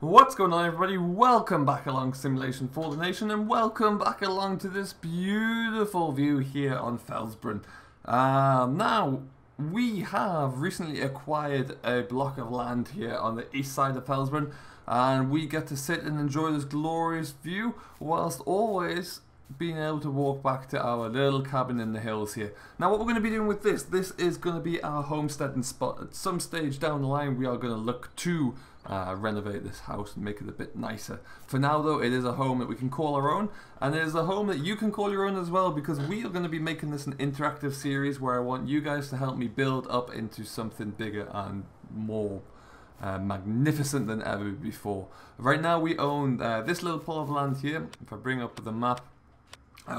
What's going on, everybody? Welcome back along Simulation for the Nation, and welcome back along to this beautiful view here on Felsbrunn. Now, we have recently acquired a block of land here on the east side of Felsbrunn, and we get to sit and enjoy this glorious view whilst always being able to walk back to our little cabin in the hills here. Now, what we're going to be doing with this is going to be our homesteading spot. At some stage down the line, we are going to look to renovate this house and make it a bit nicer. For now, though, it is a home that we can call our own, and it is a home that you can call your own as well, because we are going to be making this an interactive series where I want you guys to help me build up into something bigger and more magnificent than ever before. Right now, we own this little plot of land here. If I bring up the map,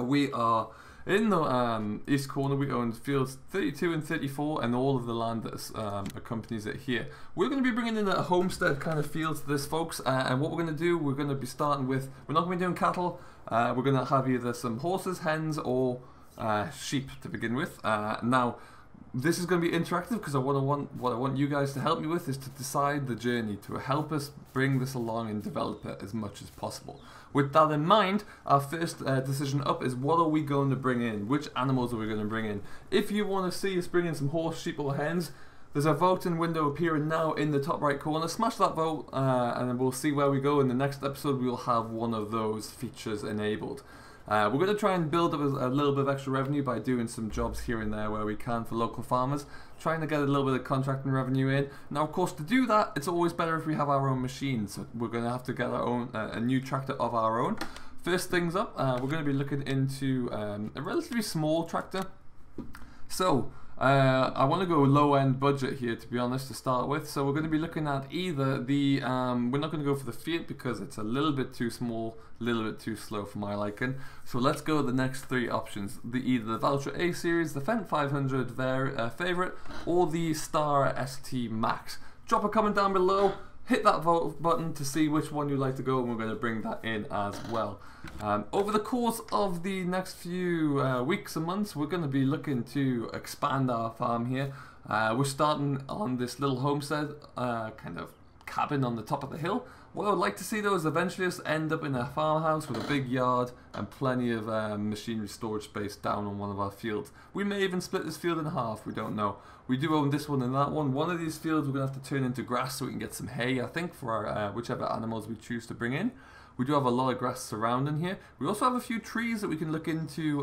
we are in the east corner. We own fields 32 and 34 and all of the land that accompanies it here. We're going to be bringing in a homestead kind of feel to this, folks, and what we're going to do, we're going to be starting with, we're not going to be doing cattle, we're going to have either some horses, hens, or sheep to begin with. Now, this is going to be interactive because what I want you guys to help me with is to decide the journey, to help us bring this along and develop it as much as possible. With that in mind, our first decision up is what are we going to bring in? Which animals are we going to bring in? If you want to see us bring in some horse, sheep, or hens, there's a voting window appearing now in the top right corner. Smash that vote and then we'll see where we go. In the next episode, we'll have one of those features enabled. We're going to try and build up a little bit of extra revenue by doing some jobs here and there where we can for local farmers, trying to get a little bit of contracting revenue in. Now, of course, to do that, it's always better if we have our own machines. So we're going to have to get our own a new tractor of our own. First things up, we're going to be looking into a relatively small tractor. So I want to go low-end budget here, to be honest, to start with. So we're going to be looking at either the we're not going to go for the Fiat because it's a little bit too small, a little bit too slow for my liking. So let's go the next three options: either the Valtra A series, the Fent 500 favorite, or the Star ST Max. Drop a comment down below. Hit that vote button to see which one you like to go, and we're going to bring that in as well. Over the course of the next few weeks and months, we're going to be looking to expand our farm here. We're starting on this little homestead, kind of cabin on the top of the hill. What I would like to see, though, is eventually us end up in a farmhouse with a big yard and plenty of machinery storage space down on one of our fields. We may even split this field in half, we don't know. We do own this one and that one. One of these fields we're going to have to turn into grass so we can get some hay, I think, for our, whichever animals we choose to bring in. We do have a lot of grass surrounding here. We also have a few trees that we can look into.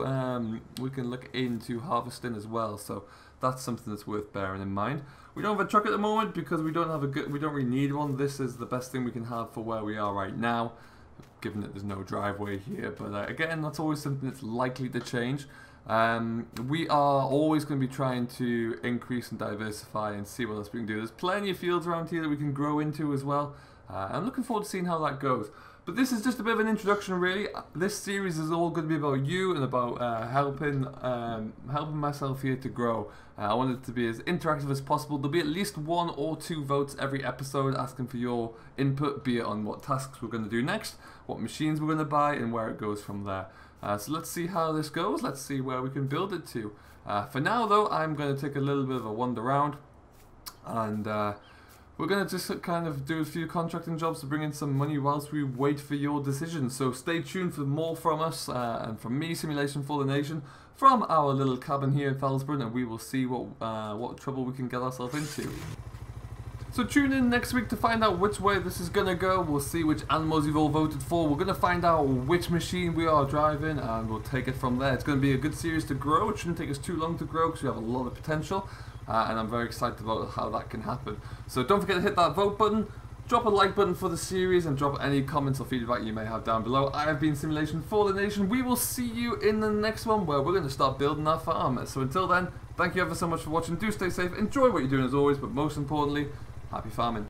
We can look into harvesting as well. So that's something that's worth bearing in mind. We don't have a truck at the moment because we don't really need one. This is the best thing we can have for where we are right now, given that there's no driveway here. But again, that's always something that's likely to change. We are always going to be trying to increase and diversify and see what else we can do. There's plenty of fields around here that we can grow into as well. I'm looking forward to seeing how that goes. But this is just a bit of an introduction, really. This series is all going to be about you and about helping myself here to grow. I want it to be as interactive as possible. There'll be at least one or two votes every episode asking for your input, be it on what tasks we're going to do next, what machines we're going to buy, and where it goes from there. So let's see how this goes. Let's see where we can build it to. For now, though, I'm going to take a little bit of a wander around and we're going to just kind of do a few contracting jobs to bring in some money whilst we wait for your decision. So stay tuned for more from us and from me, Simulation for the Nation, from our little cabin here in Felsbrunn, and we will see what trouble we can get ourselves into. So tune in next week to find out which way this is going to go. We'll see which animals you've all voted for. We're going to find out which machine we are driving, and we'll take it from there. It's going to be a good series to grow. It shouldn't take us too long to grow because we have a lot of potential. And I'm very excited about how that can happen. So don't forget to hit that vote button, drop a like button for the series, and drop any comments or feedback you may have down below. I have been Simulation for the Nation. We will see you in the next one where we're going to start building our farm. So until then, thank you ever so much for watching. Do stay safe, enjoy what you're doing as always, but most importantly, happy farming.